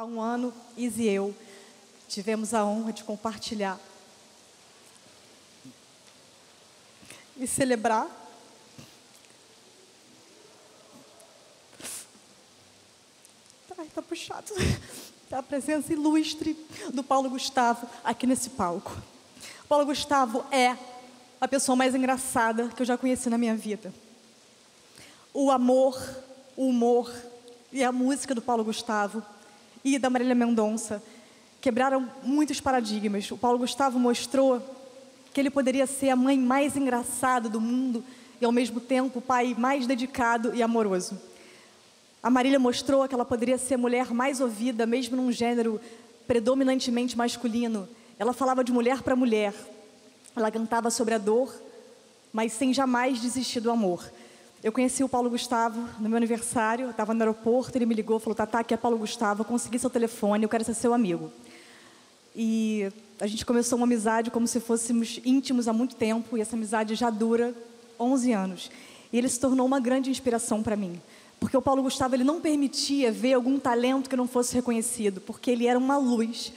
Há um ano, Izzy e eu tivemos a honra de compartilhar e celebrar tá puxado a presença ilustre do Paulo Gustavo aqui nesse palco. O Paulo Gustavo é a pessoa mais engraçada que eu já conheci na minha vida. O amor, o humor e a música do Paulo Gustavo e da Marília Mendonça quebraram muitos paradigmas. O Paulo Gustavo mostrou que ele poderia ser a mãe mais engraçada do mundo e, ao mesmo tempo, o pai mais dedicado e amoroso. A Marília mostrou que ela poderia ser a mulher mais ouvida, mesmo num gênero predominantemente masculino. Ela falava de mulher para mulher. Ela cantava sobre a dor, mas sem jamais desistir do amor. Eu conheci o Paulo Gustavo no meu aniversário, eu estava no aeroporto, ele me ligou, falou, Tatá, aqui é Paulo Gustavo, eu consegui seu telefone, eu quero ser seu amigo. E a gente começou uma amizade como se fôssemos íntimos há muito tempo, e essa amizade já dura 11 anos. E ele se tornou uma grande inspiração para mim. Porque o Paulo Gustavo ele não permitia ver algum talento que não fosse reconhecido, porque ele era uma luz.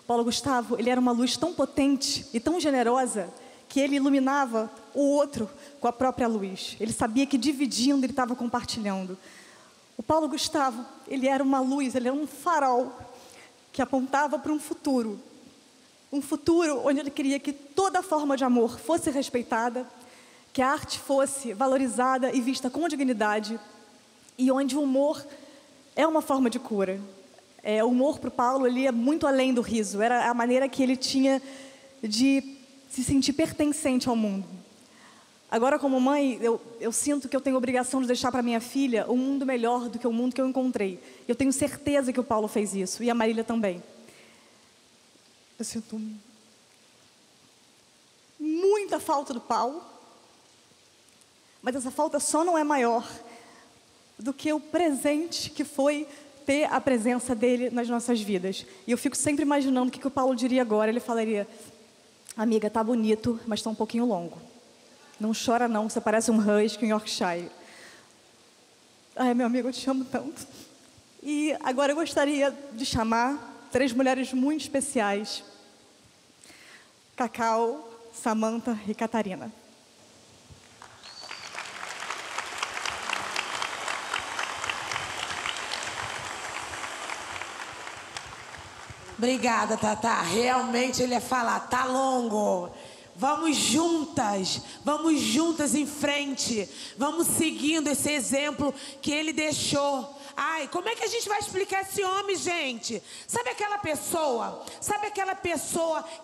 O Paulo Gustavo ele era uma luz tão potente e tão generosa que ele iluminava o outro com a própria luz. Ele sabia que dividindo ele estava compartilhando. O Paulo Gustavo ele era uma luz, ele era um farol que apontava para um futuro onde ele queria que toda forma de amor fosse respeitada, que a arte fosse valorizada e vista com dignidade. E onde o humor é uma forma de cura. O humor para o Paulo ele é muito além do riso. Era a maneira que ele tinha de se sentir pertencente ao mundo. Agora, como mãe, eu sinto que eu tenho a obrigação de deixar para minha filha um mundo melhor do que o mundo que eu encontrei. Eu tenho certeza que o Paulo fez isso, e a Marília também. Eu sinto muita falta do Paulo, mas essa falta só não é maior do que o presente que foi ter a presença dele nas nossas vidas. E eu fico sempre imaginando o que o Paulo diria agora. Ele falaria, amiga, tá bonito, mas tá um pouquinho longo. Não chora não, você parece um husky, um Yorkshire. Ai, meu amigo, eu te amo tanto. E agora eu gostaria de chamar três mulheres muito especiais. Cacau, Samantha e Catarina. Obrigada, Tatá. Realmente ele ia falar, tá longo. Vamos juntas em frente. Vamos seguindo esse exemplo que ele deixou. Ai, como é que a gente vai explicar esse homem, gente? Sabe aquela pessoa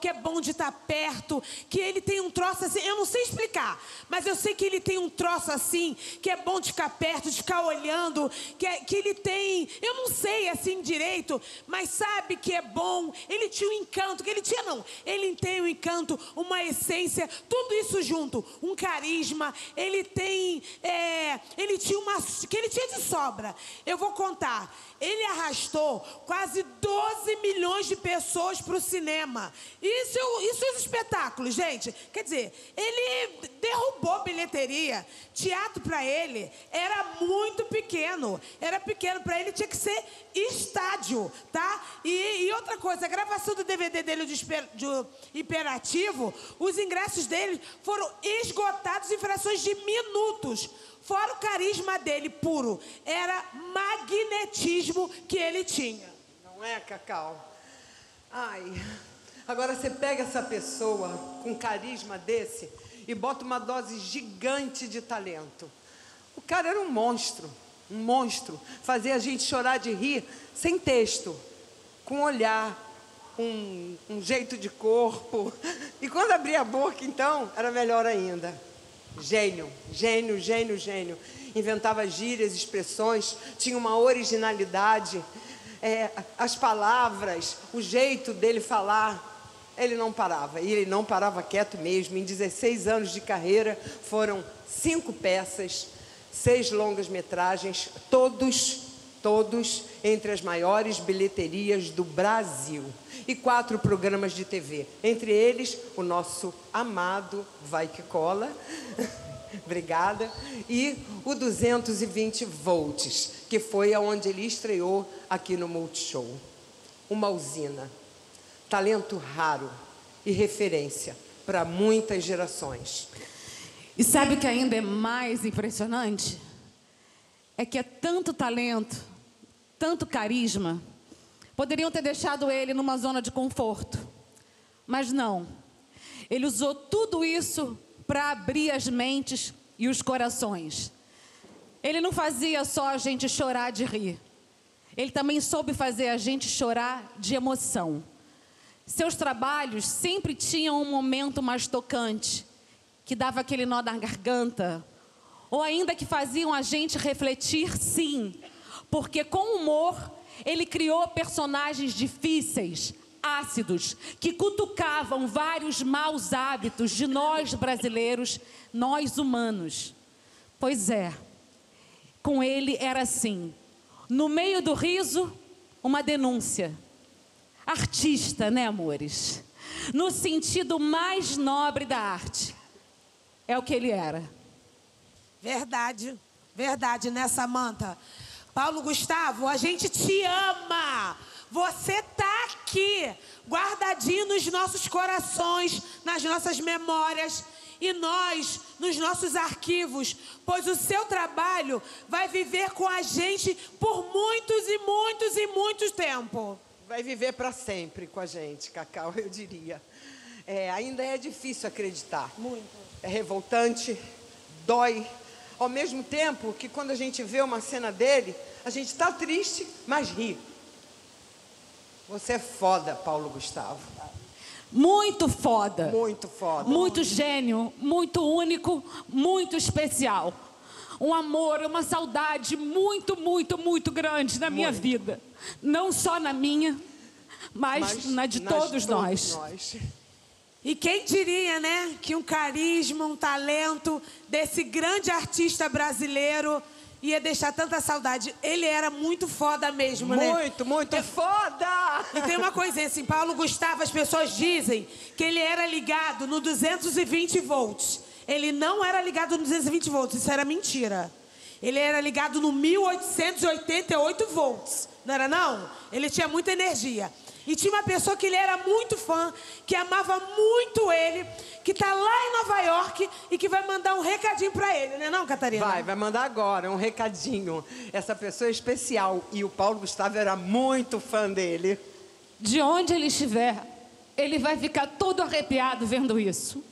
que é bom de estar perto, que ele tem um troço assim, eu não sei explicar, mas eu sei que ele tem um troço assim, que é bom de ficar perto, de ficar olhando, que ele tem, eu não sei assim direito, mas sabe que é bom, ele tinha um encanto, que ele tinha não, ele tem um encanto, uma essência, tudo isso junto, um carisma, ele tem, ele tinha uma, que ele tinha de sobra, eu vou contar, ele arrastou quase 12 milhões de pessoas para o cinema. Isso é um espetáculo, gente. Quer dizer, ele derrubou bilheteria. Teatro para ele era muito pequeno. Era pequeno para ele, tinha que ser estádio, tá? E outra coisa, a gravação do DVD dele do Imperativo, os ingressos dele foram esgotados em frações de minutos. Fora o carisma dele puro, era magnetismo que ele tinha. Não é, Cacau? Ai, agora você pega essa pessoa com carisma desse e bota uma dose gigante de talento. O cara era um monstro, um monstro. Fazia a gente chorar de rir sem texto, com olhar, um jeito de corpo. E quando abria a boca, então, era melhor ainda. Gênio, gênio, gênio, gênio. Inventava gírias, expressões, tinha uma originalidade. As palavras, o jeito dele falar, ele não parava. E ele não parava quieto mesmo. Em 16 anos de carreira, foram 5 peças, 6 longas-metragens, todos entre as maiores bilheterias do Brasil. E 4 programas de TV. Entre eles, o nosso amado Vai que Cola. Obrigada. E o 220 Volts, que foi onde ele estreou aqui no Multishow. uma usina. Talento raro e referência para muitas gerações. E sabe o que ainda é mais impressionante? É que é tanto talento, tanto carisma. Poderiam ter deixado ele numa zona de conforto. Mas não. Ele usou tudo isso para abrir as mentes e os corações. Ele não fazia só a gente chorar de rir. Ele também soube fazer a gente chorar de emoção. Seus trabalhos sempre tinham um momento mais tocante, que dava aquele nó na garganta, ou ainda que faziam a gente refletir, sim, porque com humor ele criou personagens difíceis, ácidos, que cutucavam vários maus hábitos de nós brasileiros, nós humanos. Pois é, com ele era assim, no meio do riso, uma denúncia. Artista, né, amores? No sentido mais nobre da arte. É o que ele era. Verdade, verdade, né, Samantha? Paulo Gustavo, a gente te ama. Você tá aqui, guardadinho nos nossos corações, nas nossas memórias e nós, nos nossos arquivos, pois o seu trabalho vai viver com a gente por muitos e muitos e muito tempo. Vai viver para sempre com a gente, Cacau, eu diria. É, ainda é difícil acreditar. Muito. É revoltante, dói. Ao mesmo tempo que quando a gente vê uma cena dele, a gente está triste, mas ri. Você é foda, Paulo Gustavo. Muito foda. Muito foda. Muito gênio, muito único, muito especial. Um amor, uma saudade muito, muito, muito grande na minha vida. Não só na minha, mas na de todos nós. E quem diria, né, que um carisma, um talento desse grande artista brasileiro ia deixar tanta saudade. Ele era muito foda mesmo, né? Muito, muito foda! E tem uma coisinha assim, Paulo Gustavo, as pessoas dizem que ele era ligado no 220 volts. Ele não era ligado no 220 volts, isso era mentira. Ele era ligado no 1888 volts, não era não? Ele tinha muita energia. E tinha uma pessoa que ele era muito fã, que amava muito ele, que tá lá em Nova York e que vai mandar um recadinho pra ele, né não, Catarina? Vai mandar agora um recadinho. Essa pessoa é especial e o Paulo Gustavo era muito fã dele. De onde ele estiver, ele vai ficar todo arrepiado vendo isso.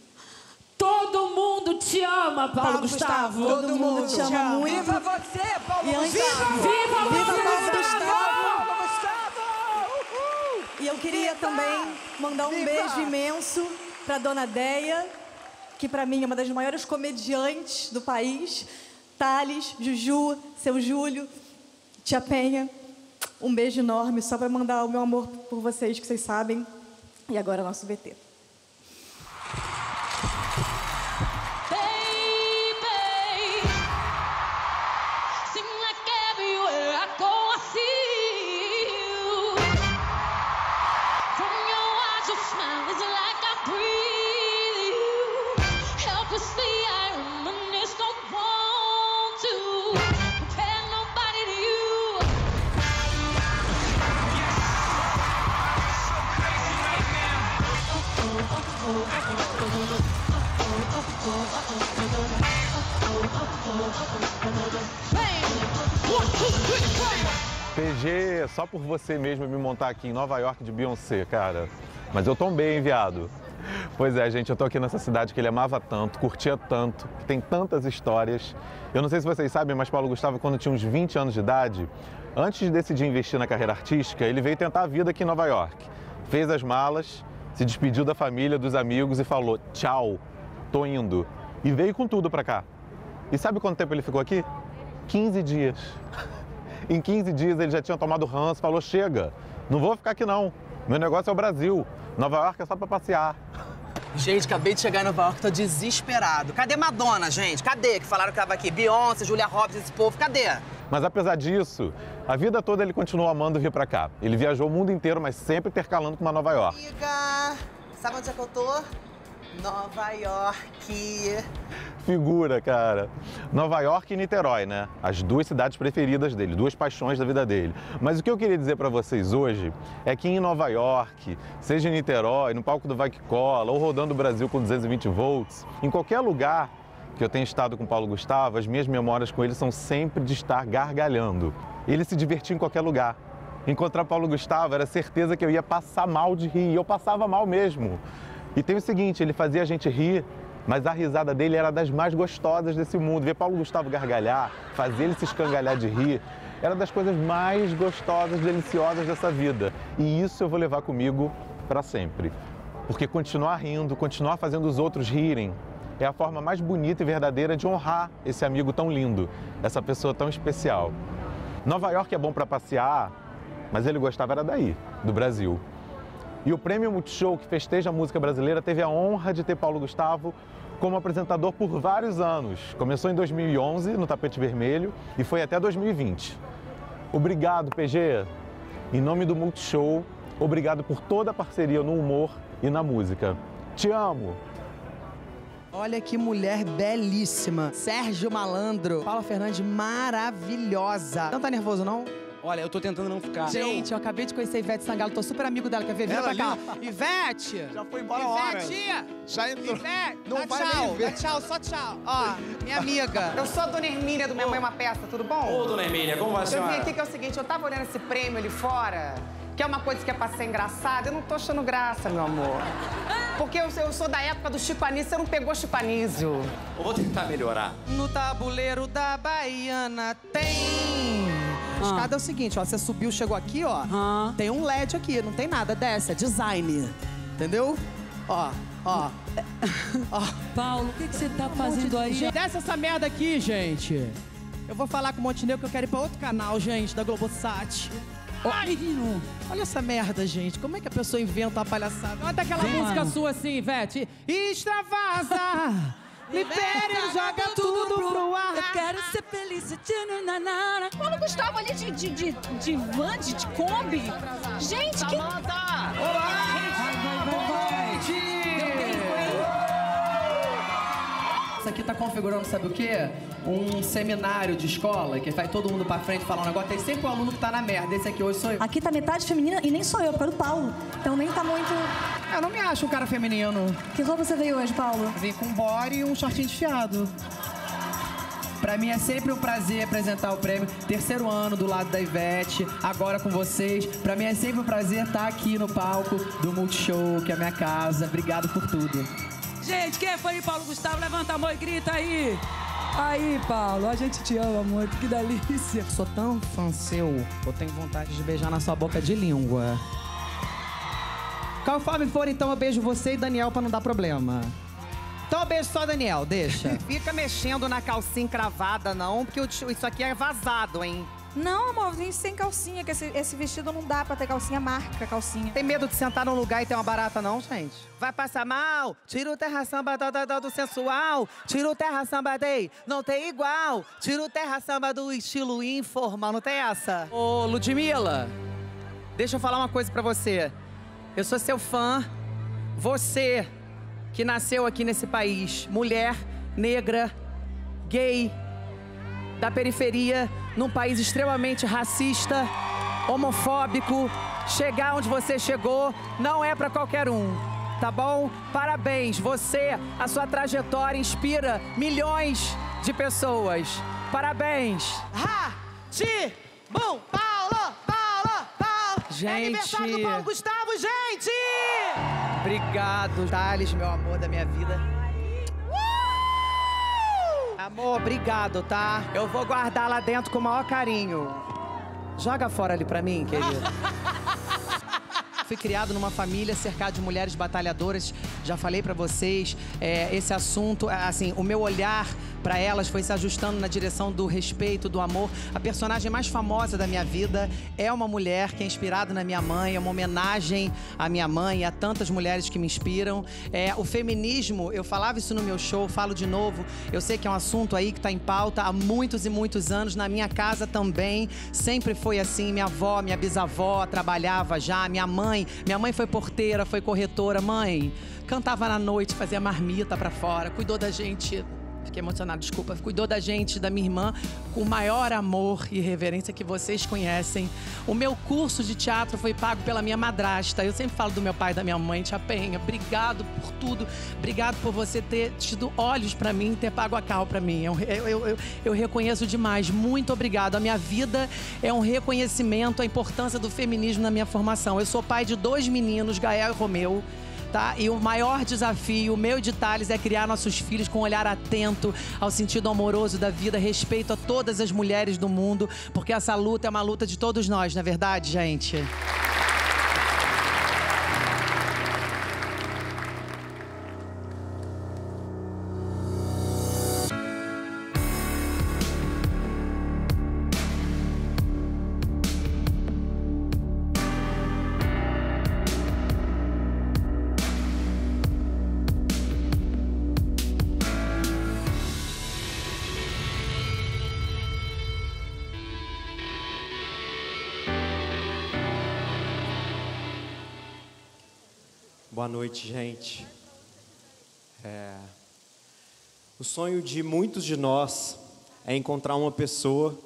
Todo mundo te ama, Paulo Gustavo. Todo mundo te ama muito. Viva você, Paulo Gustavo! Viva Paulo Gustavo! E eu queria também mandar um beijo imenso para Dona Deia, que para mim é uma das maiores comediantes do país. Thales, Juju, Seu Júlio, Tia Penha. Um beijo enorme só para mandar o meu amor por vocês, que vocês sabem. E agora nosso BT. PG, só por você mesmo me montar aqui em Nova York de Beyoncé, cara. Mas eu tombei, hein, viado? Pois é, gente, eu tô aqui nessa cidade que ele amava tanto, curtia tanto, que tem tantas histórias. Eu não sei se vocês sabem, mas Paulo Gustavo, quando tinha uns 20 anos de idade, antes de decidir investir na carreira artística, ele veio tentar a vida aqui em Nova York. Fez as malas, se despediu da família, dos amigos e falou, tchau, tô indo. E veio com tudo pra cá. E sabe quanto tempo ele ficou aqui? 15 dias. Em 15 dias ele já tinha tomado ranço, falou, chega, não vou ficar aqui não. Meu negócio é o Brasil. Nova York é só pra passear. Gente, acabei de chegar em Nova York, tô desesperado. Cadê Madonna, gente? Cadê? Que falaram que tava aqui. Beyoncé, Julia Roberts, esse povo, cadê? Mas apesar disso, a vida toda ele continuou amando vir pra cá. Ele viajou o mundo inteiro, mas sempre intercalando com uma Nova York. Amiga, sabe onde é que eu tô? Nova York. Figura, cara. Nova York e Niterói, né? As duas cidades preferidas dele, duas paixões da vida dele. Mas o que eu queria dizer para vocês hoje é que em Nova York, seja em Niterói, no palco do Vai que Cola, ou rodando o Brasil com 220 volts, em qualquer lugar que eu tenha estado com Paulo Gustavo, as minhas memórias com ele são sempre de estar gargalhando. Ele se divertia em qualquer lugar. Encontrar Paulo Gustavo era certeza que eu ia passar mal de rir, e eu passava mal mesmo. E tem o seguinte, ele fazia a gente rir, mas a risada dele era das mais gostosas desse mundo. Ver Paulo Gustavo gargalhar, fazer ele se escangalhar de rir, era das coisas mais gostosas, deliciosas dessa vida. E isso eu vou levar comigo para sempre. Porque continuar rindo, continuar fazendo os outros rirem, é a forma mais bonita e verdadeira de honrar esse amigo tão lindo, essa pessoa tão especial. Nova York é bom para passear, mas ele gostava era daí, do Brasil. E o Prêmio Multishow, que festeja a música brasileira, teve a honra de ter Paulo Gustavo como apresentador por vários anos. Começou em 2011, no Tapete Vermelho, e foi até 2020. Obrigado, PG. Em nome do Multishow, obrigado por toda a parceria no humor e na música. Te amo! Olha que mulher belíssima. Sérgio Malandro. Paula Fernandes, maravilhosa. Não tá nervoso, não? Olha, eu tô tentando não ficar. Gente, eu acabei de conhecer a Ivete Sangalo, tô super amigo dela. Quer ver? Vira pra cá. Ivete! Já foi embora hora. Ivete! Já entrou. Ivete! Não vai tchau, dá tchau, só tchau. Ó, minha amiga. Eu sou a Dona Herminha do Minha Mãe É uma Peça, tudo bom? Ô, Dona Herminha, como vai a senhora? Eu vim aqui que é o seguinte, eu tava olhando esse prêmio ali fora, que é uma coisa que é pra ser engraçada, eu não tô achando graça, meu amor. Porque eu sou da época do Chico Anísio, você não pegou Chico Anísio. Eu vou tentar melhorar. No tabuleiro da Baiana tem... A escada é o seguinte, ó, você subiu, chegou aqui, ó, tem um LED aqui, não tem nada, desce, é design, entendeu? Ó, ó, ó. Paulo, o que você tá fazendo aí? Desce essa merda aqui, gente. Eu vou falar com o Montenegro que eu quero ir pra outro canal, gente, da Globosat. Ai, olha essa merda, gente. Como é que a pessoa inventa uma palhaçada? Olha aquela música sua assim, Ivete. Extravasa! Libera, joga tudo pro ar. Eu quero ser feliz. Paulo Gustavo ali de van, de Kombi. Gente, que... Samantha! Olá! Boa noite! Isso aqui tá configurando, sabe o quê? Um seminário de escola, que vai todo mundo pra frente falar um negócio, tem sempre um aluno que tá na merda, esse aqui hoje sou eu. Aqui tá metade feminina e nem sou eu, é do Paulo, então nem tá muito... Eu não me acho um cara feminino. Que roupa você veio hoje, Paulo? Vim com um body e um shortinho de fiado. Pra mim é sempre um prazer apresentar o prêmio, terceiro ano do lado da Ivete, agora com vocês. Pra mim é sempre um prazer estar aqui no palco do Multishow, que é a minha casa. Obrigado por tudo. Gente, quem foi aí, Paulo Gustavo? Levanta a mão e grita aí. Aí, Paulo, a gente te ama muito, que delícia. Sou tão fã seu, eu tenho vontade de beijar na sua boca de língua. Conforme for, então, eu beijo você e Daniel pra não dar problema. Então eu beijo só Daniel, deixa. Fica mexendo na calcinha cravada, não, porque isso aqui é vazado, hein? Não, amor, vim sem calcinha, que esse vestido não dá pra ter calcinha, marca calcinha. Tem medo de sentar num lugar e ter uma barata, não, gente? Vai passar mal? Tira o terra samba do sensual. Tira o terra samba day, não tem igual. Tira o terra samba do estilo informal, não tem essa? Ô, Ludmilla, deixa eu falar uma coisa pra você. Eu sou seu fã, você que nasceu aqui nesse país, mulher, negra, gay, da periferia, num país extremamente racista, homofóbico, chegar onde você chegou não é pra qualquer um, tá bom? Parabéns, você, a sua trajetória inspira milhões de pessoas. Parabéns! Bom, Paulo, Paulo, Paulo! Gente... É aniversário do Paulo Gustavo, gente! Obrigado, Thales, meu amor da minha vida. Amor, obrigado, tá? Eu vou guardar lá dentro com o maior carinho. Joga fora ali pra mim, querido. Fui criado numa família cercada de mulheres batalhadoras. Já falei pra vocês, esse assunto, assim, o meu olhar para elas foi se ajustando na direção do respeito, do amor. A personagem mais famosa da minha vida é uma mulher que é inspirada na minha mãe, é uma homenagem à minha mãe e a tantas mulheres que me inspiram. O feminismo, eu falava isso no meu show, falo de novo, eu sei que é um assunto aí que está em pauta há muitos e muitos anos, na minha casa também, sempre foi assim, minha avó, minha bisavó trabalhava já, minha mãe foi porteira, foi corretora, mãe cantava na noite, fazia marmita pra fora, cuidou da gente, fiquei emocionada, desculpa, cuidou da gente, da minha irmã, com o maior amor e reverência que vocês conhecem. O meu curso de teatro foi pago pela minha madrasta, eu sempre falo do meu pai e da minha mãe, Tia Penha, obrigado por tudo, obrigado por você ter tido olhos pra mim, ter pago a Cal pra mim, eu reconheço demais, muito obrigado. A minha vida é um reconhecimento, a importância do feminismo na minha formação. Eu sou pai de dois meninos, Gael e Romeu, tá? E o maior desafio, o meu e de Thales, é criar nossos filhos com um olhar atento ao sentido amoroso da vida, respeito a todas as mulheres do mundo, porque essa luta é uma luta de todos nós, não é verdade, gente? Boa noite, gente. O sonho de muitos de nós é encontrar uma pessoa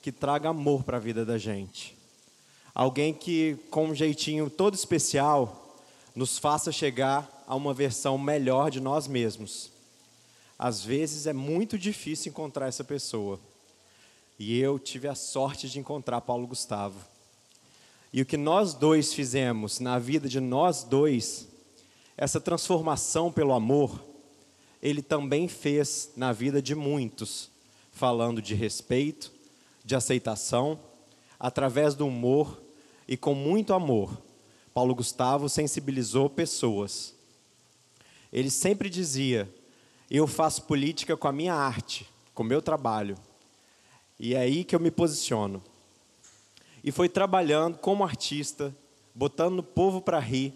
que traga amor para a vida da gente. Alguém que, com um jeitinho todo especial, nos faça chegar a uma versão melhor de nós mesmos. Às vezes é muito difícil encontrar essa pessoa. E eu tive a sorte de encontrar Paulo Gustavo. E o que nós dois fizemos na vida de nós dois, essa transformação pelo amor, ele também fez na vida de muitos, falando de respeito, de aceitação, através do humor e com muito amor. Paulo Gustavo sensibilizou pessoas. Ele sempre dizia, eu faço política com a minha arte, com o meu trabalho. E é aí que eu me posiciono. E foi trabalhando como artista, botando o povo para rir,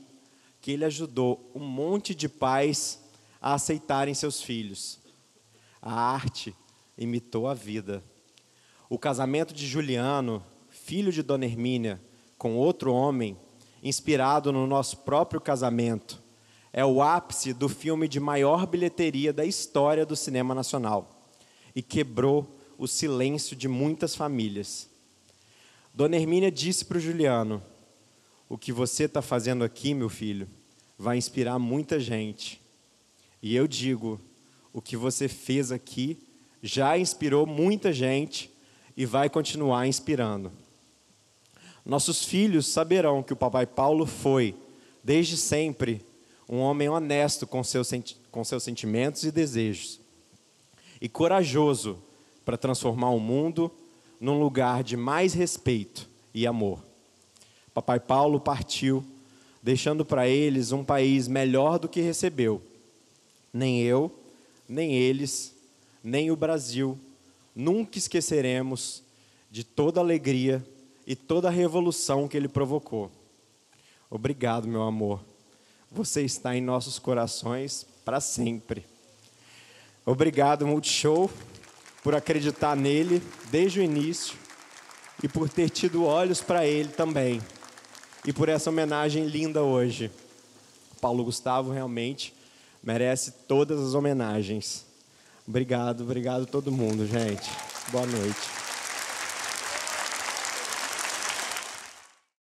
que ele ajudou um monte de pais a aceitarem seus filhos. A arte imitou a vida. O casamento de Juliano, filho de Dona Herminha, com outro homem, inspirado no nosso próprio casamento, é o ápice do filme de maior bilheteria da história do cinema nacional e quebrou o silêncio de muitas famílias. Dona Herminha disse para o Juliano, o que você está fazendo aqui, meu filho, vai inspirar muita gente. E eu digo, o que você fez aqui já inspirou muita gente e vai continuar inspirando. Nossos filhos saberão que o papai Paulo foi, desde sempre, um homem honesto com seus sentimentos e desejos. E corajoso para transformar o mundo num lugar de mais respeito e amor. Papai Paulo partiu, deixando para eles um país melhor do que recebeu. Nem eu, nem eles, nem o Brasil, nunca esqueceremos de toda a alegria e toda a revolução que ele provocou. Obrigado, meu amor. Você está em nossos corações para sempre. Obrigado, Multishow, por acreditar nele desde o início e por ter tido olhos para ele também. E por essa homenagem linda hoje. Paulo Gustavo realmente merece todas as homenagens. Obrigado, obrigado a todo mundo, gente. Boa noite.